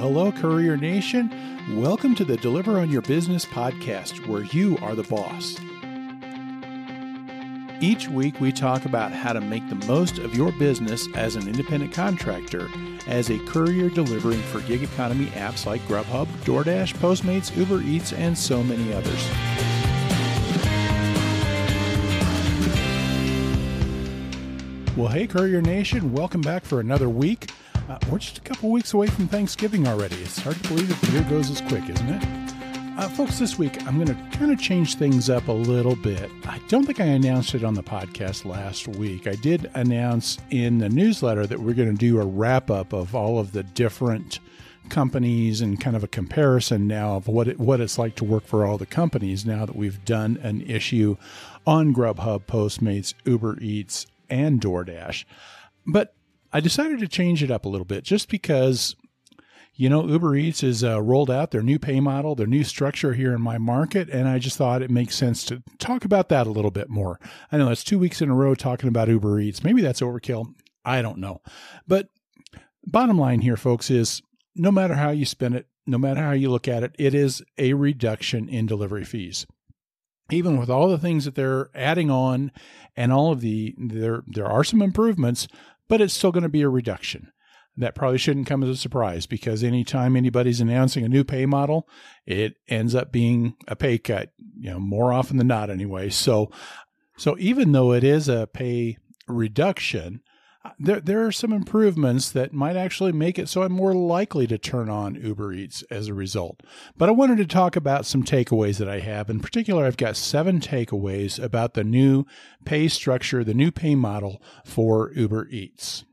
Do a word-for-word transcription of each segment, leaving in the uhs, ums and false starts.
hello, Courier Nation. Welcome to the Deliver on Your Business podcast, where you are the boss. Each week, we talk about how to make the most of your business as an independent contractor, as a courier delivering for gig economy apps like Grubhub, DoorDash, Postmates, Uber Eats, and so many others. Well, hey, Courier Nation, welcome back for another week. Uh, we're just a couple weeks away from Thanksgiving already. It's hard to believe that the year goes as quick, isn't it? Uh, folks, this week, I'm going to kind of change things up a little bit. I don't think I announced it on the podcast last week. I did announce in the newsletter that we're going to do a wrap-up of all of the different companies and kind of a comparison now of what it, what it's like to work for all the companies now that we've done an issue on Grubhub, Postmates, Uber Eats, and DoorDash. But I decided to change it up a little bit just because, you know, Uber Eats has uh, rolled out their new pay model, their new structure here in my market, and I just thought it makes sense to talk about that a little bit more. I know that's two weeks in a row talking about Uber Eats. Maybe that's overkill. I don't know. But bottom line here, folks, is no matter how you spin it, no matter how you look at it, it is a reduction in delivery fees. Even with all the things that they're adding on and all of the, there there are some improvements, but it's still going to be a reduction. That probably shouldn't come as a surprise because anytime anybody's announcing a new pay model, it ends up being a pay cut, you know, more often than not anyway. So, so even though it is a pay reduction, There there are some improvements that might actually make it so I'm more likely to turn on Uber Eats as a result. But I wanted to talk about some takeaways that I have. In particular, I've got seven takeaways about the new pay structure, the new pay model for Uber Eats.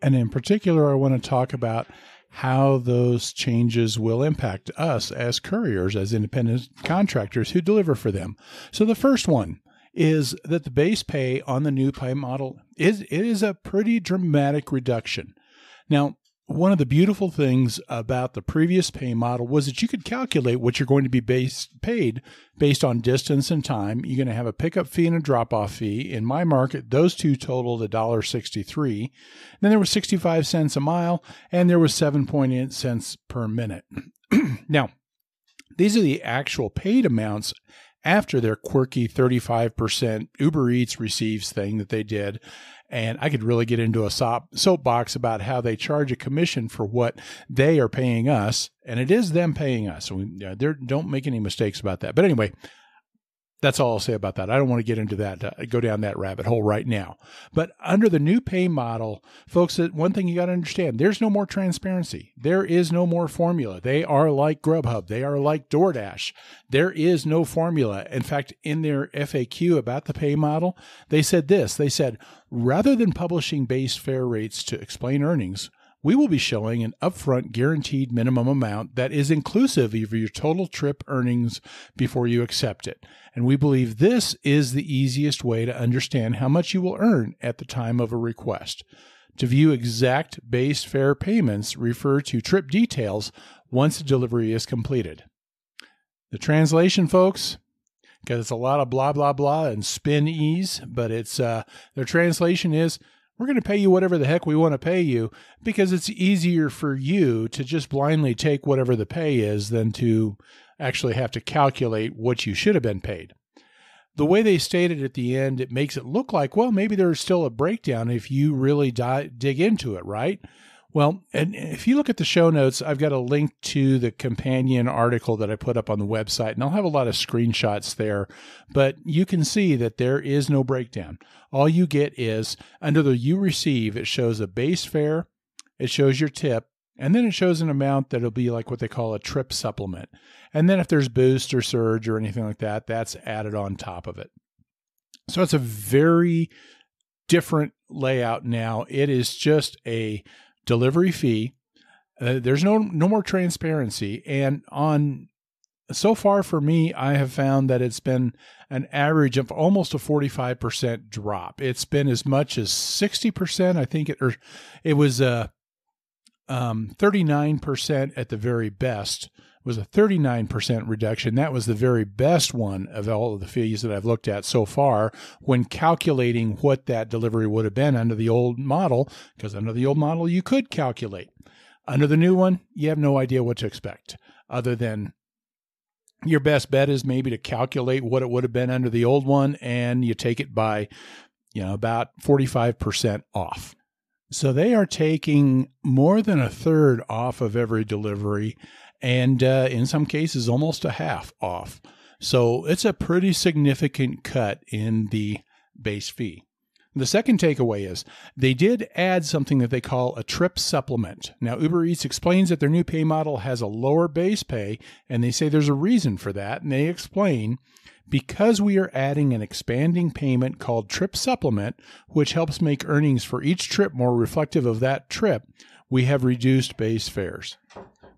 And in particular, I want to talk about how those changes will impact us as couriers, as independent contractors who deliver for them. So the first one is that the base pay on the new pay model is it is a pretty dramatic reduction. Now, one of the beautiful things about the previous pay model was that you could calculate what you're going to be base, paid based on distance and time. You're going to have a pickup fee and a drop-off fee. In my market, those two totaled one dollar and sixty-three cents. Then there was sixty-five cents a mile, and there was seven point eight cents per minute. Now, these are the actual paid amounts after their quirky thirty-five percent Uber Eats receives thing that they did. And I could really get into a soap, soapbox about how they charge a commission for what they are paying us. And it is them paying us. So we, uh, don't make any mistakes about that. But anyway, that's all I'll say about that. I don't want to get into that, uh, go down that rabbit hole right now. But under the new pay model, folks, one thing you got to understand, there's no more transparency. There is no more formula. They are like Grubhub. They are like DoorDash. There is no formula. In fact, in their F A Q about the pay model, they said this. They said, rather than publishing base fare rates to explain earnings, we will be showing an upfront guaranteed minimum amount that is inclusive of your total trip earnings before you accept it. And we believe this is the easiest way to understand how much you will earn at the time of a request. To view exact base fare payments, refer to trip details once the delivery is completed. The translation, folks, because it's a lot of blah, blah, blah and spin-ease, but it's uh, their translation is, we're going to pay you whatever the heck we want to pay you because it's easier for you to just blindly take whatever the pay is than to actually have to calculate what you should have been paid. The way they stated at the end, it makes it look like, well, maybe there's still a breakdown if you really di- dig into it, right? Well, and if you look at the show notes, I've got a link to the companion article that I put up on the website, and I'll have a lot of screenshots there, but you can see that there is no breakdown. All you get is, under the you receive, it shows a base fare, it shows your tip, and then it shows an amount that'll be like what they call a trip supplement. And then if there's boost or surge or anything like that, that's added on top of it. So it's a very different layout now. It is just a delivery fee. Uh, there's no no more transparency. And on so far for me, I have found that it's been an average of almost a forty-five percent drop. It's been as much as sixty percent. I think it or it was a uh, um, thirty-nine percent at the very best. It was a thirty-nine percent reduction. That was the very best one of all of the fees that I've looked at so far when calculating what that delivery would have been under the old model, because under the old model, you could calculate. Under the new one, you have no idea what to expect, other than your best bet is maybe to calculate what it would have been under the old one, and you take it by, you know, about forty-five percent off. So they are taking more than a third off of every delivery, and uh, in some cases, almost a half off. So it's a pretty significant cut in the base fee. The second takeaway is they did add something that they call a trip supplement. Now, Uber Eats explains that their new pay model has a lower base pay, and they say there's a reason for that. And they explain, because we are adding an expanding payment called trip supplement, which helps make earnings for each trip more reflective of that trip, we have reduced base fares.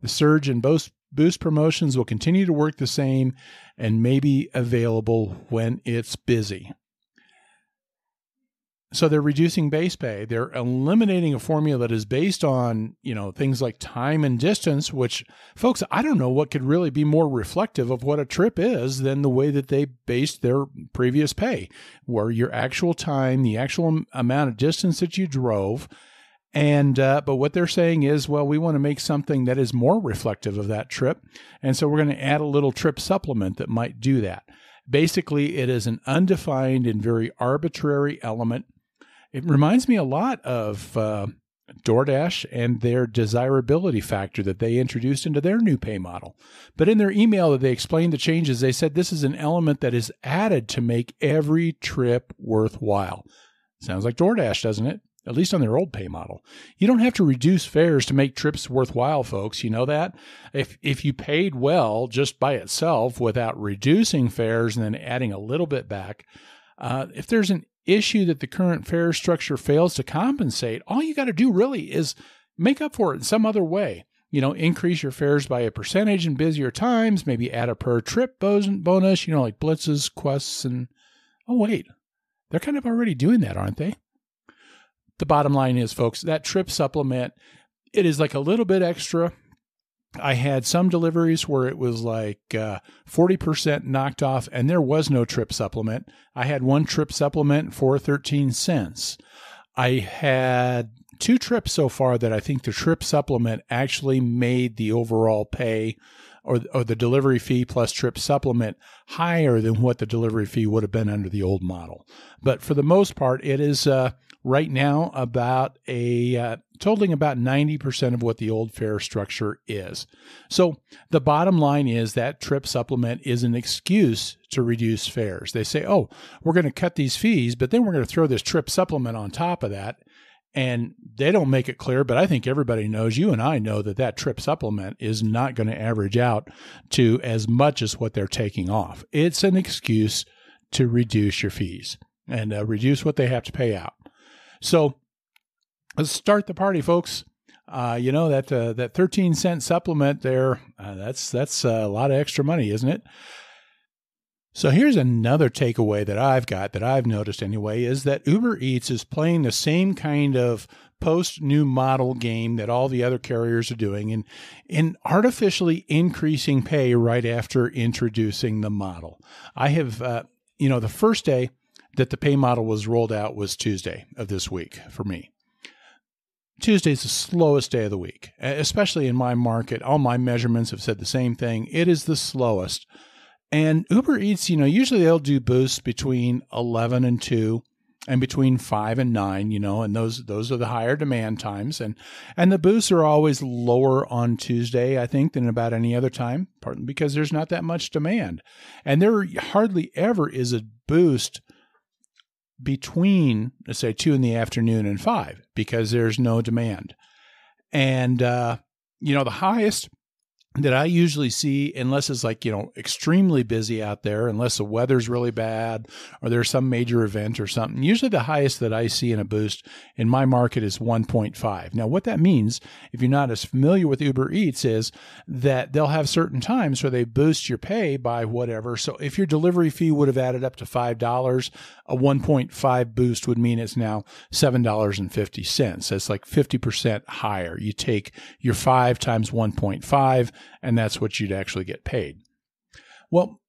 The surge in both Boost promotions will continue to work the same and may be available when it's busy. So they're reducing base pay. They're eliminating a formula that is based on, you know, things like time and distance, which, folks, I don't know what could really be more reflective of what a trip is than the way that they based their previous pay, where your actual time, the actual amount of distance that you drove. And, uh, but what they're saying is, well, we want to make something that is more reflective of that trip. And so we're going to add a little trip supplement that might do that. Basically, it is an undefined and very arbitrary element. It reminds me a lot of uh, DoorDash and their desirability factor that they introduced into their new pay model. But in their email that they explained the changes, they said this is an element that is added to make every trip worthwhile. Sounds like DoorDash, doesn't it? At least on their old pay model. You don't have to reduce fares to make trips worthwhile, folks. You know that? If if you paid well just by itself without reducing fares and then adding a little bit back, uh, if there's an issue that the current fare structure fails to compensate, all you got to do really is make up for it in some other way. You know, increase your fares by a percentage in busier times, maybe add a per trip bonus, you know, like blitzes, quests, and oh, wait, they're kind of already doing that, aren't they? The bottom line is, folks, that trip supplement, it is like a little bit extra. I had some deliveries where it was like uh, forty percent knocked off, and there was no trip supplement. I had one trip supplement for thirteen cents. I had two trips so far that I think the trip supplement actually made the overall pay or, or the delivery fee plus trip supplement higher than what the delivery fee would have been under the old model. But for the most part, it is... Uh, Right now, about a uh, totaling about ninety percent of what the old fare structure is. So the bottom line is that trip supplement is an excuse to reduce fares. They say, oh, we're going to cut these fees, but then we're going to throw this trip supplement on top of that. And they don't make it clear, but I think everybody knows, you and I know, that that trip supplement is not going to average out to as much as what they're taking off. It's an excuse to reduce your fees and uh, reduce what they have to pay out. So let's start the party, folks. Uh, you know, that uh, that thirteen cent supplement there, uh, that's that's a lot of extra money, isn't it? So here's another takeaway that I've got, that I've noticed anyway, is that Uber Eats is playing the same kind of post-new model game that all the other carriers are doing and, and artificially increasing pay right after introducing the model. I have, uh, you know, the first day that the pay model was rolled out was Tuesday of this week for me. Tuesday is the slowest day of the week, especially in my market. All my measurements have said the same thing. It is the slowest. And Uber Eats, you know, usually they'll do boosts between eleven and two and between five and nine, you know, and those those are the higher demand times. And, and the boosts are always lower on Tuesday, I think, than about any other time, partly because there's not that much demand. And there hardly ever is a boost between, let's say, two in the afternoon and five, because there's no demand. And, uh, you know, the highest that I usually see, unless it's like, you know, extremely busy out there, unless the weather's really bad or there's some major event or something, usually the highest that I see in a boost in my market is one point five. Now, what that means, if you're not as familiar with Uber Eats, is that they'll have certain times where they boost your pay by whatever. So if your delivery fee would have added up to five dollars, a one point five boost would mean it's now seven dollars and fifty cents. That's like fifty percent higher. You take your five times one point five, and that's what you'd actually get paid. Well,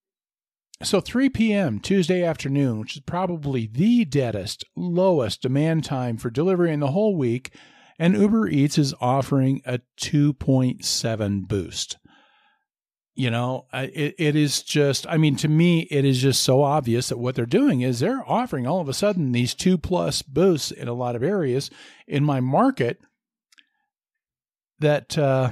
so three p.m. Tuesday afternoon, which is probably the deadest, lowest demand time for delivery in the whole week, and Uber Eats is offering a two point seven boost. You know, it, it is just, I mean, to me, it is just so obvious that what they're doing is they're offering all of a sudden these two plus boosts in a lot of areas in my market that uh,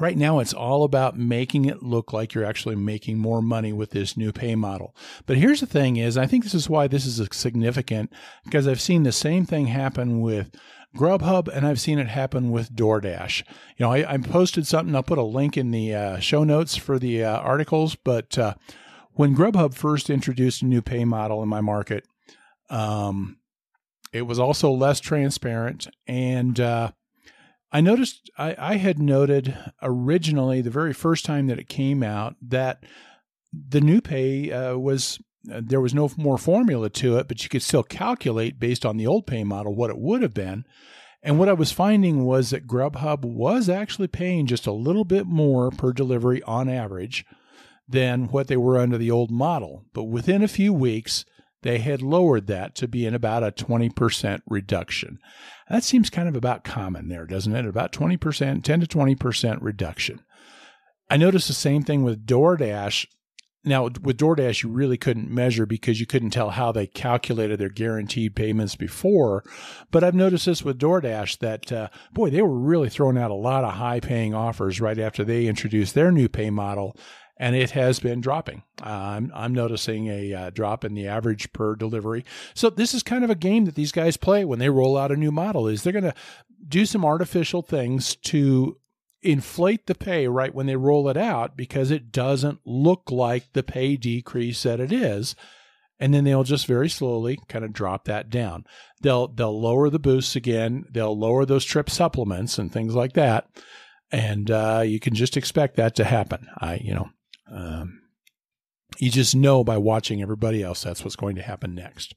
right now it's all about making it look like you're actually making more money with this new pay model. But here's the thing is, I think this is why this is significant, because I've seen the same thing happen with Grubhub, and I've seen it happen with DoorDash. You know, I, I posted something. I'll put a link in the uh, show notes for the uh, articles. But uh, when Grubhub first introduced a new pay model in my market, um, it was also less transparent. And uh, I noticed, I, I had noted originally the very first time that it came out that the new pay uh, was uh, there was no more formula to it, but you could still calculate based on the old pay model what it would have been. And what I was finding was that Grubhub was actually paying just a little bit more per delivery on average than what they were under the old model. But within a few weeks, they had lowered that to be in about a twenty percent reduction. That seems kind of about common there, doesn't it? About twenty percent, ten to twenty percent reduction. I noticed the same thing with DoorDash. Now, with DoorDash, you really couldn't measure because you couldn't tell how they calculated their guaranteed payments before. But I've noticed this with DoorDash that, uh, boy, they were really throwing out a lot of high-paying offers right after they introduced their new pay model, and it has been dropping. Uh, I'm, I'm noticing a uh, drop in the average per delivery. So this is kind of a game that these guys play when they roll out a new model, is they're going to do some artificial things to inflate the pay right when they roll it out because it doesn't look like the pay decrease that it is. And then they'll just very slowly kind of drop that down. They'll, they'll lower the boosts again. They'll lower those trip supplements and things like that. And uh, you can just expect that to happen. I, you know, Um, you just know by watching everybody else, that's what's going to happen next.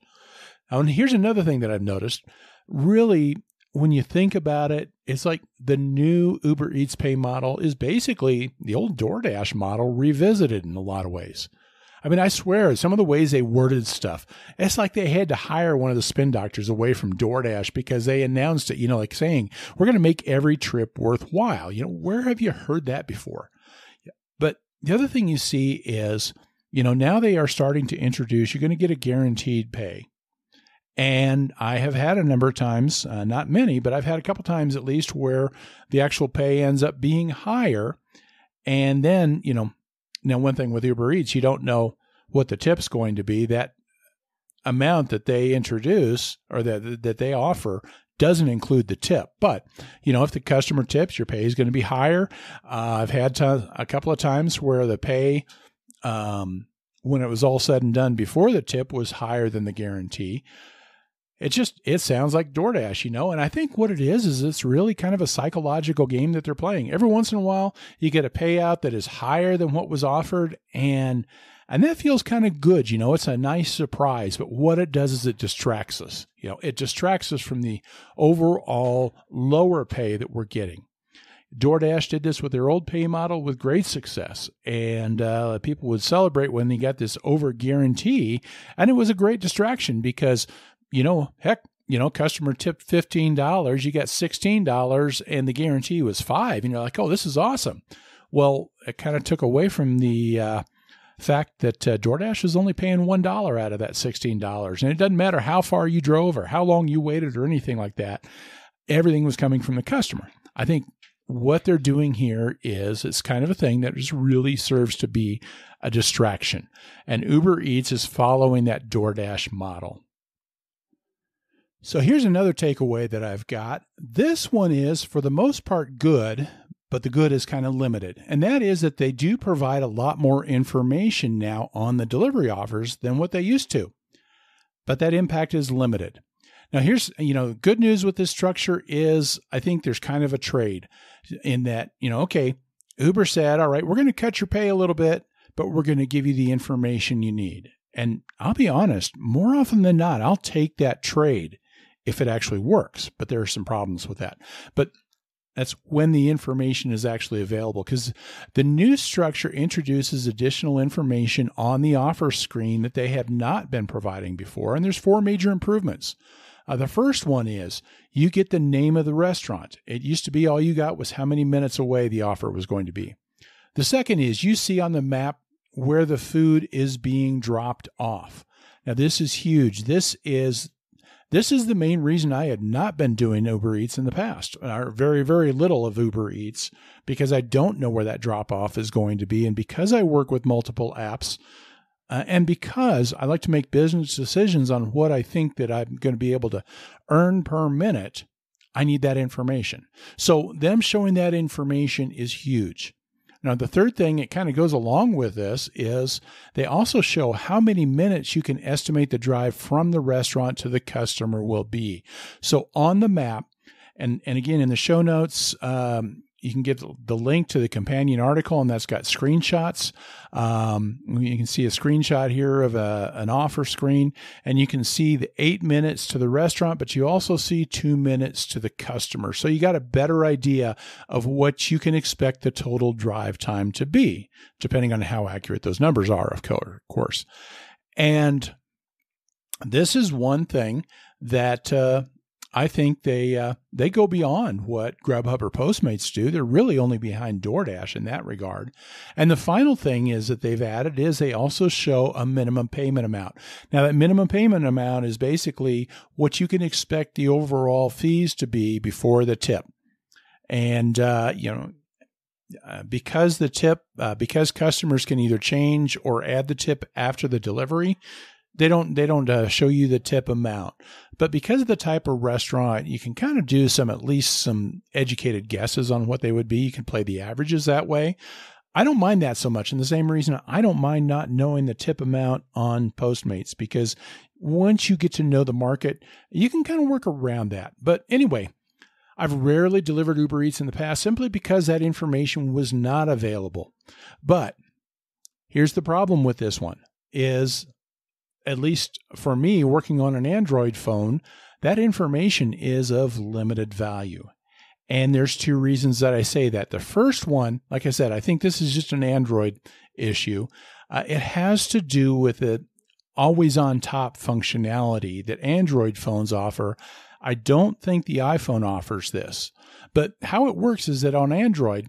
Now, and here's another thing that I've noticed. Really, when you think about it, it's like the new Uber Eats pay model is basically the old DoorDash model revisited in a lot of ways. I mean, I swear, some of the ways they worded stuff, it's like they had to hire one of the spin doctors away from DoorDash because they announced it, you know, like saying, we're going to make every trip worthwhile. You know, where have you heard that before? The other thing you see is, you know, now they are starting to introduce, you're going to get a guaranteed pay. And I have had a number of times, uh, not many, but I've had a couple times at least where the actual pay ends up being higher. And then, you know, now one thing with Uber Eats, you don't know what the tip's going to be. That amount that they introduce or that that they offer doesn't include the tip. But, you know, if the customer tips, your pay is going to be higher. Uh, I've had to, a couple of times where the pay, um, when it was all said and done before the tip, was higher than the guarantee. It just, it sounds like DoorDash, you know, and I think what it is, is it's really kind of a psychological game that they're playing. Every once in a while, you get a payout that is higher than what was offered, and And that feels kind of good. You know, it's a nice surprise, but what it does is it distracts us. You know, it distracts us from the overall lower pay that we're getting. DoorDash did this with their old pay model with great success. And uh, people would celebrate when they got this over guarantee. And it was a great distraction because, you know, heck, you know, customer tipped fifteen dollars, you got sixteen dollars, and the guarantee was five. And you're like, oh, this is awesome. Well, it kind of took away from the uh, fact that uh, DoorDash is only paying one dollar out of that sixteen dollars. And it doesn't matter how far you drove or how long you waited or anything like that. Everything was coming from the customer. I think what they're doing here is it's kind of a thing that just really serves to be a distraction. And Uber Eats is following that DoorDash model. So here's another takeaway that I've got. This one is, for the most part, good, but the good is kind of limited. And that is that they do provide a lot more information now on the delivery offers than what they used to. But that impact is limited. Now here's, you know, good news with this structure is I think there's kind of a trade in that, you know, okay, Uber said, all right, we're going to cut your pay a little bit, but we're going to give you the information you need. And I'll be honest, more often than not, I'll take that trade if it actually works. But there are some problems with that. But that's when the information is actually available, because the new structure introduces additional information on the offer screen that they have not been providing before. And there's four major improvements. Uh, the first one is you get the name of the restaurant. It used to be all you got was how many minutes away the offer was going to be. The second is you see on the map where the food is being dropped off. Now, this is huge. This is This is the main reason I had not been doing Uber Eats in the past, or very, very little of Uber Eats, because I don't know where that drop-off is going to be. And because I work with multiple apps, uh, and because I like to make business decisions on what I think that I'm going to be able to earn per minute, I need that information. So them showing that information is huge. Now, the third thing, it kind of goes along with this, is they also show how many minutes you can estimate the drive from the restaurant to the customer will be. So on the map, and, and again, in the show notes, um, you can get the link to the companion article, and that's got screenshots. Um, you can see a screenshot here of a, an offer screen, and you can see the eight minutes to the restaurant, but you also see two minutes to the customer. So you got a better idea of what you can expect the total drive time to be, depending on how accurate those numbers are, of course. And this is one thing that... Uh, I think they uh, they go beyond what Grubhub or Postmates do. They're really only behind DoorDash in that regard. And the final thing is that they've added is they also show a minimum payment amount. Now, that minimum payment amount is basically what you can expect the overall fees to be before the tip. And, uh, you know, Uh, because the tip, uh, because customers can either change or add the tip after the delivery, they don't they don't uh, show you the tip amount. But because of the type of restaurant, you can kind of do some at least some educated guesses on what they would be. You can play the averages that way. I don't mind that so much. And the same reason I don't mind not knowing the tip amount on Postmates, because once you get to know the market, you can kind of work around that. But anyway, I've rarely delivered Uber Eats in the past simply because that information was not available. But here's the problem with this one is, at least for me, working on an Android phone, that information is of limited value. And there's two reasons that I say that. The first one, like I said, I think this is just an Android issue. Uh, it has to do with the always-on-top functionality that Android phones offer. I don't think the iPhone offers this. But how it works is that on Android,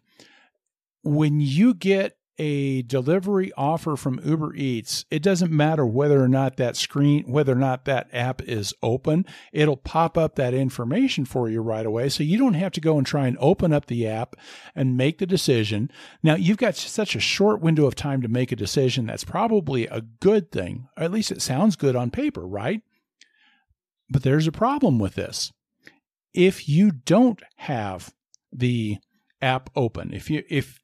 when you get a delivery offer from Uber Eats, it doesn't matter whether or not that screen, whether or not that app is open, it'll pop up that information for you right away. So you don't have to go and try and open up the app and make the decision. Now, you've got such a short window of time to make a decision. That's probably a good thing. Or at least it sounds good on paper, right? But there's a problem with this. If you don't have the app open, if you if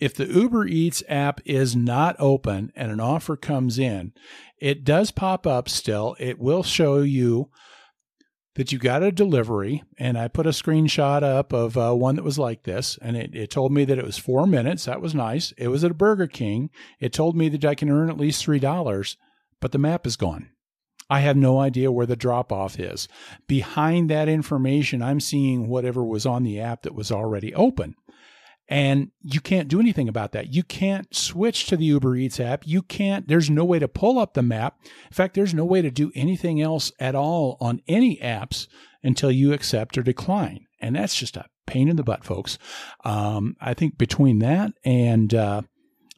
if the Uber Eats app is not open and an offer comes in, it does pop up still. It will show you that you got a delivery. And I put a screenshot up of uh, one that was like this. And it, it told me that it was four minutes. That was nice. It was at a Burger King. It told me that I can earn at least three dollars, but the map is gone. I have no idea where the drop-off is. Behind that information, I'm seeing whatever was on the app that was already open. And you can't do anything about that. You can't switch to the Uber Eats app. You can't, there's no way to pull up the map. In fact, there's no way to do anything else at all on any apps until you accept or decline. And that's just a pain in the butt, folks. Um, I think between that and... Uh,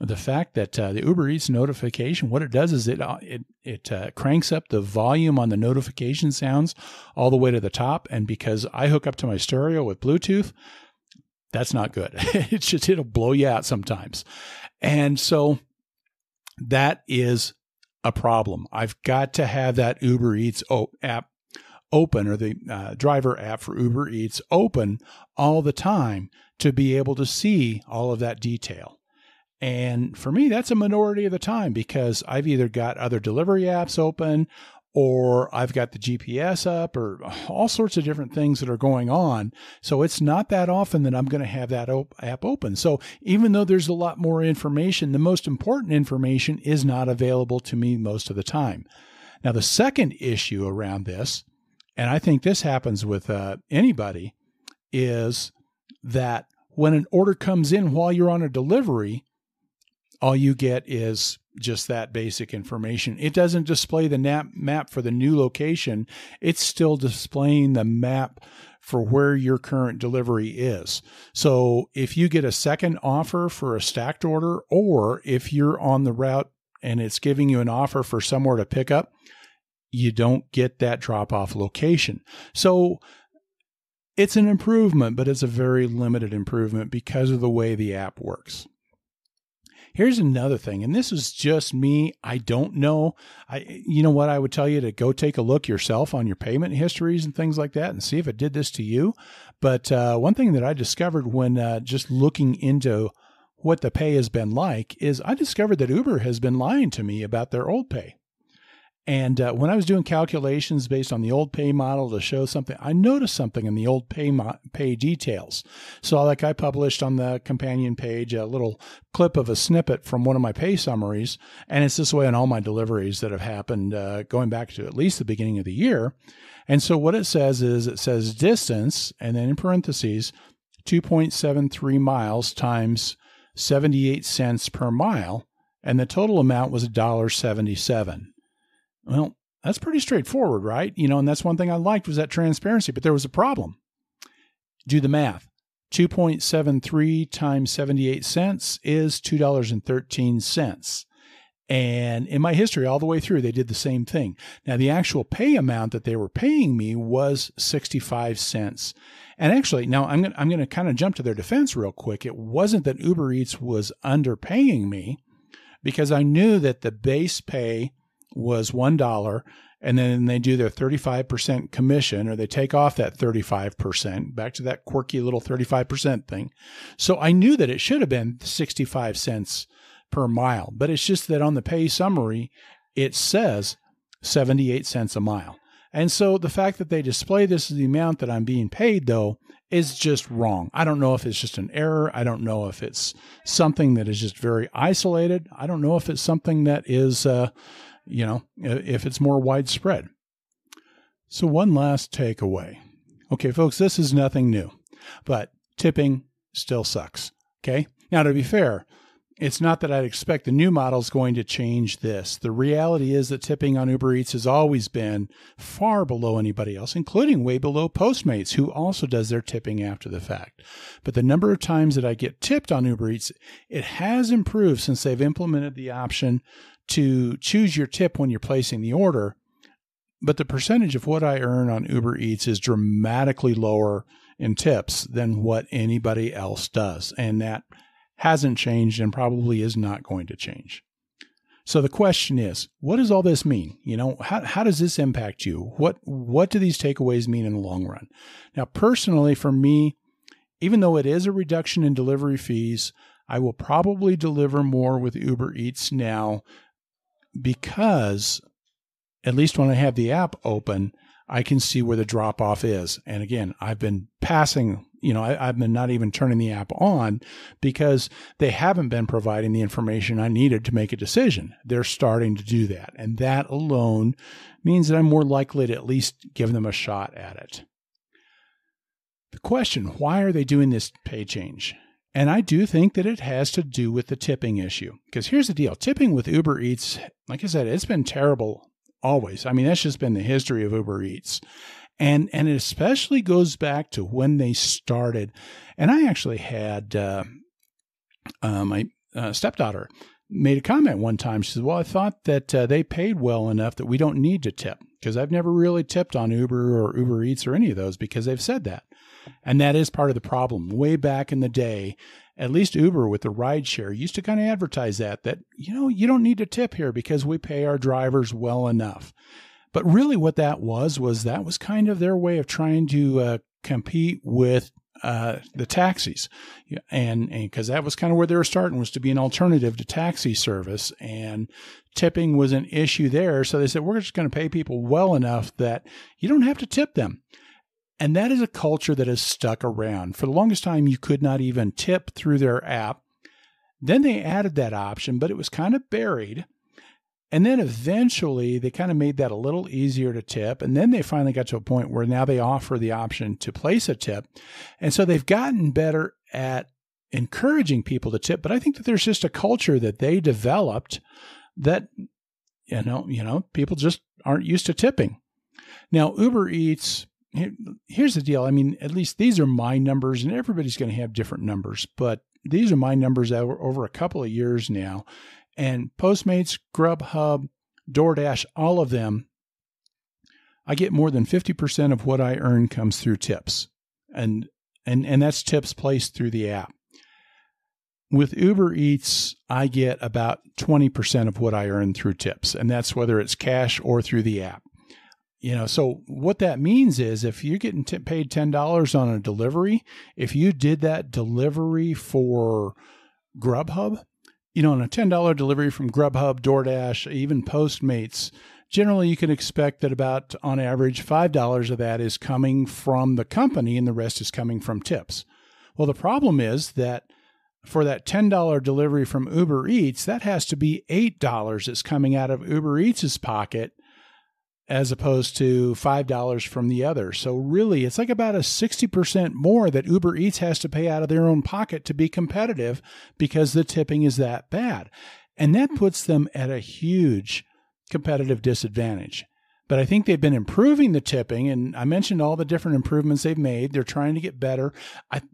The fact that uh, the Uber Eats notification, what it does is it it, it uh, cranks up the volume on the notification sounds all the way to the top. And because I hook up to my stereo with Bluetooth, that's not good. It's just, it'll blow you out sometimes. And so that is a problem. I've got to have that Uber Eats o- app open, or the uh, driver app for Uber Eats open all the time to be able to see all of that detail. And for me, that's a minority of the time, because I've either got other delivery apps open, or I've got the G P S up, or all sorts of different things that are going on. So it's not that often that I'm going to have that op- app open. So even though there's a lot more information, the most important information is not available to me most of the time. Now, the second issue around this, and I think this happens with uh, anybody, is that when an order comes in while you're on a delivery, all you get is just that basic information. It doesn't display the map map for the new location. It's still displaying the map for where your current delivery is. So if you get a second offer for a stacked order, or if you're on the route and it's giving you an offer for somewhere to pick up, you don't get that drop-off location. So it's an improvement, but it's a very limited improvement because of the way the app works. Here's another thing, and this is just me. I don't know. I, you know what? I would tell you to go take a look yourself on your payment histories and things like that and see if it did this to you. But uh, one thing that I discovered when uh, just looking into what the pay has been like is I discovered that Uber has been lying to me about their old pay. And uh, when I was doing calculations based on the old pay model to show something, I noticed something in the old pay mo- pay details. So like I published on the companion page a little clip of a snippet from one of my pay summaries. And it's this way on all my deliveries that have happened uh, going back to at least the beginning of the year. And so what it says is it says distance, and then in parentheses, two point seven three miles times seventy-eight cents per mile. And the total amount was one dollar seventy-seven. Well, that's pretty straightforward, right? You know, and that's one thing I liked was that transparency, but there was a problem. Do the math. two point seven three times seventy-eight cents is two dollars and thirteen cents. And in my history, all the way through, they did the same thing. Now, the actual pay amount that they were paying me was sixty-five cents. And actually, now I'm going I'm going to kind of jump to their defense real quick. It wasn't that Uber Eats was underpaying me, because I knew that the base pay was one dollar, and then they do their thirty-five percent commission, or they take off that thirty-five percent, back to that quirky little thirty-five percent thing. So I knew that it should have been sixty-five cents per mile, but it's just that on the pay summary, it says seventy-eight cents a mile. And so the fact that they display this as the amount that I'm being paid, though, is just wrong. I don't know if it's just an error. I don't know if it's something that is just very isolated. I don't know if it's something that is... Uh, you know, if it's more widespread. So one last takeaway. Okay, folks, this is nothing new, but tipping still sucks. Okay. Now, to be fair, it's not that I'd expect the new model is going to change this. The reality is that tipping on Uber Eats has always been far below anybody else, including way below Postmates, who also does their tipping after the fact. But the number of times that I get tipped on Uber Eats, it has improved since they've implemented the option to choose your tip when you're placing the order. But the percentage of what I earn on Uber Eats is dramatically lower in tips than what anybody else does. And that hasn't changed and probably is not going to change. So the question is, what does all this mean? You know, how, how does this impact you? What, what do these takeaways mean in the long run? Now, personally, for me, even though it is a reduction in delivery fees, I will probably deliver more with Uber Eats now, because at least when I have the app open, I can see where the drop off is. And again, I've been passing, you know, I, I've been not even turning the app on because they haven't been providing the information I needed to make a decision. They're starting to do that. And that alone means that I'm more likely to at least give them a shot at it. The question, why are they doing this pay change? And I do think that it has to do with the tipping issue. Because here's the deal. Tipping with Uber Eats, like I said, it's been terrible always. I mean, that's just been the history of Uber Eats. And and it especially goes back to when they started. And I actually had uh, uh, my uh, stepdaughter made a comment one time. She said, well, I thought that uh, they paid well enough that we don't need to tip. Because I've never really tipped on Uber or Uber Eats or any of those because they've said that. And that is part of the problem. Way back in the day, at least Uber with the rideshare used to kind of advertise that, that, you know, you don't need to tip here because we pay our drivers well enough. But really what that was, was that was kind of their way of trying to uh, compete with uh, the taxis. And because that was kind of where they were starting, was to be an alternative to taxi service. And tipping was an issue there. So they said, we're just going to pay people well enough that you don't have to tip them. And that is a culture that has stuck around. For the longest time, you could not even tip through their app. Then they added that option, but it was kind of buried. And then eventually, they kind of made that a little easier to tip. And then they finally got to a point where now they offer the option to place a tip. And so they've gotten better at encouraging people to tip. But I think that there's just a culture that they developed that, you know, you know, people just aren't used to tipping. Now, Uber Eats, here's the deal. I mean, at least these are my numbers, and everybody's going to have different numbers, but these are my numbers over a couple of years now. And Postmates, Grubhub, DoorDash, all of them, I get more than fifty percent of what I earn comes through tips. And and and that's tips placed through the app. With Uber Eats, I get about twenty percent of what I earn through tips. And that's whether it's cash or through the app. You know, so what that means is if you're getting t- paid ten dollars on a delivery, if you did that delivery for Grubhub, you know, on a ten dollars delivery from Grubhub, DoorDash, even Postmates, generally you can expect that about, on average, five dollars of that is coming from the company and the rest is coming from tips. Well, the problem is that for that ten dollars delivery from Uber Eats, that has to be eight dollars that's coming out of Uber Eats' pocket, as opposed to five dollars from the other. So really, it's like about a sixty percent more that Uber Eats has to pay out of their own pocket to be competitive because the tipping is that bad. And that puts them at a huge competitive disadvantage. But I think they've been improving the tipping, and I mentioned all the different improvements they've made. They're trying to get better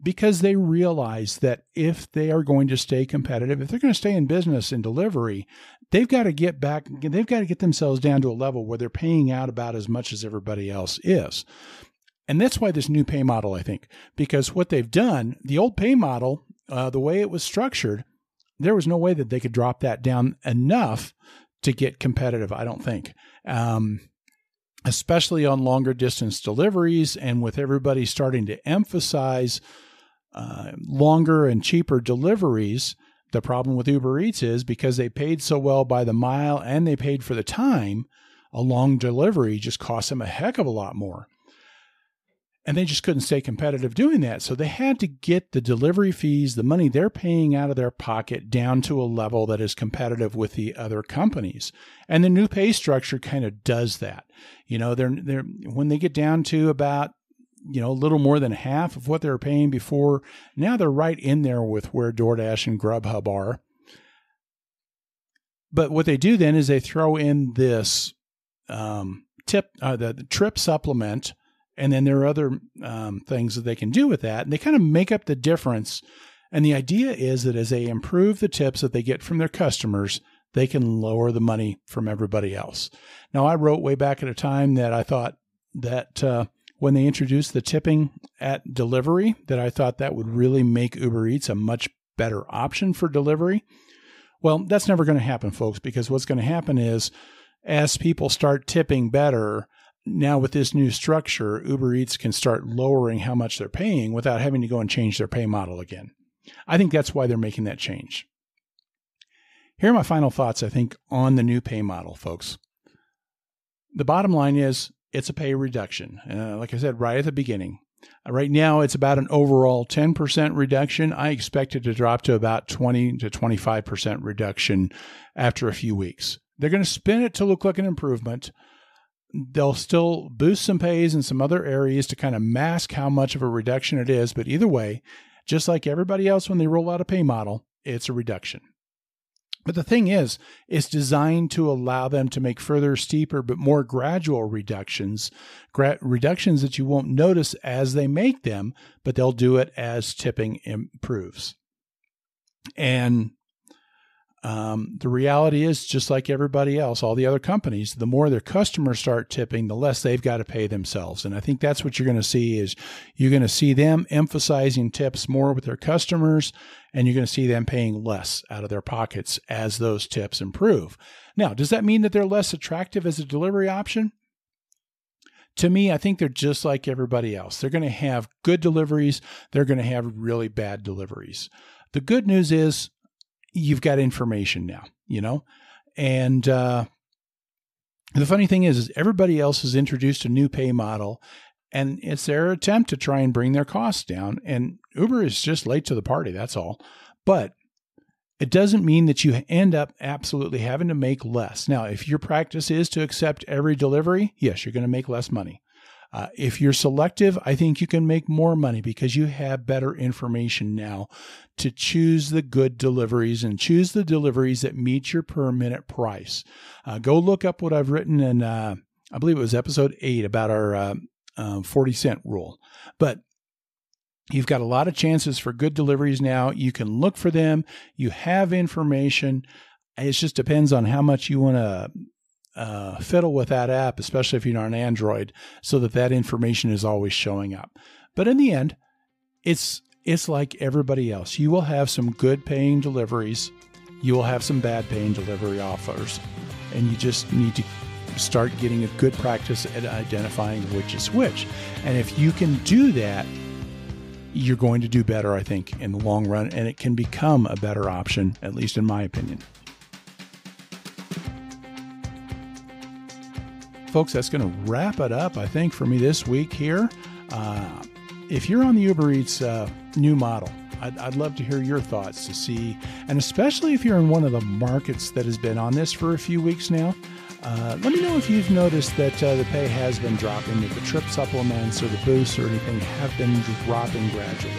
because they realize that if they are going to stay competitive, if they're going to stay in business in delivery, they've got to get back, they've got to get themselves down to a level where they're paying out about as much as everybody else is. And that's why this new pay model, I think, because what they've done, the old pay model, uh, the way it was structured, there was no way that they could drop that down enough to get competitive, I don't think. Um, especially on longer distance deliveries and with everybody starting to emphasize uh, longer and cheaper deliveries. The problem with Uber Eats is because they paid so well by the mile and they paid for the time, a long delivery just cost them a heck of a lot more. And they just couldn't stay competitive doing that. So they had to get the delivery fees, the money they're paying out of their pocket, down to a level that is competitive with the other companies. And the new pay structure kind of does that. You know, they're, they're, when they get down to about, you know, a little more than half of what they were paying before, now they're right in there with where DoorDash and Grubhub are. But what they do then is they throw in this um, tip, uh, the, the trip supplement. And then there are other um, things that they can do with that. And they kind of make up the difference. And the idea is that as they improve the tips that they get from their customers, they can lower the money from everybody else. Now, I wrote way back at a time that I thought that uh, when they introduced the tipping at delivery, that I thought that would really make Uber Eats a much better option for delivery. Well, that's never going to happen, folks, because what's going to happen is as people start tipping better, now with this new structure, Uber Eats can start lowering how much they're paying without having to go and change their pay model again. I think that's why they're making that change. Here are my final thoughts, I think, on the new pay model, folks. The bottom line is it's a pay reduction. Uh, like I said, right at the beginning. Uh, right now, it's about an overall ten percent reduction. I expect it to drop to about twenty to twenty-five percent reduction after a few weeks. They're going to spin it to look like an improvement. They'll still boost some pays in some other areas to kind of mask how much of a reduction it is. But either way, just like everybody else, when they roll out a pay model, it's a reduction. But the thing is, it's designed to allow them to make further, steeper, but more gradual reductions, gra- reductions that you won't notice as they make them, but they'll do it as tipping improves. And Um, the reality is, just like everybody else, all the other companies, the more their customers start tipping, the less they've got to pay themselves. And I think that's what you're going to see is you're going to see them emphasizing tips more with their customers, and you're going to see them paying less out of their pockets as those tips improve. Now, does that mean that they're less attractive as a delivery option? To me, I think they're just like everybody else. They're going to have good deliveries. They're going to have really bad deliveries. The good news is, you've got information now, you know? And uh, the funny thing is, is everybody else has introduced a new pay model, and it's their attempt to try and bring their costs down. And Uber is just late to the party, that's all. But it doesn't mean that you end up absolutely having to make less. Now, if your practice is to accept every delivery, yes, you're going to make less money. Uh, if you're selective, I think you can make more money because you have better information now to choose the good deliveries and choose the deliveries that meet your per minute price. Uh, go look up what I've written in, uh, I believe it was episode eight about our uh, uh, forty cent rule. But you've got a lot of chances for good deliveries now. You can look for them. You have information. It just depends on how much you want to uh, fiddle with that app, especially if you're on Android, so that that information is always showing up. But in the end, it's it's like everybody else. You will have some good paying deliveries. You will have some bad paying delivery offers. And you just need to start getting a good practice at identifying which is which. And if you can do that, you're going to do better, I think, in the long run. And it can become a better option, at least in my opinion. Folks, that's going to wrap it up, I think, for me this week here. Uh, if you're on the Uber Eats uh, new model, I'd, I'd love to hear your thoughts to see. And especially if you're in one of the markets that has been on this for a few weeks now, uh, let me know if you've noticed that uh, the pay has been dropping, if the trip supplements or the boosts or anything have been dropping gradually.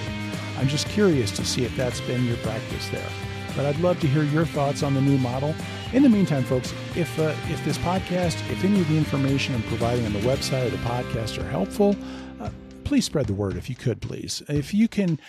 I'm just curious to see if that's been your practice there. But I'd love to hear your thoughts on the new model. In the meantime, folks, if uh, if this podcast, if any of the information I'm providing on the website or the podcast are helpful, uh, please spread the word if you could, please. If you can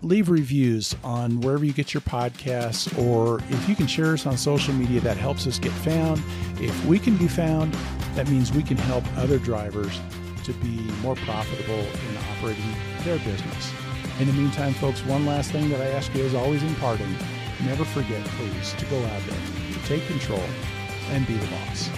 leave reviews on wherever you get your podcasts, or if you can share us on social media, that helps us get found. If we can be found, that means we can help other drivers to be more profitable in operating their business. In the meantime, folks, one last thing that I ask you is always in parting. Never forget, please, to go out there, take control, and be the boss.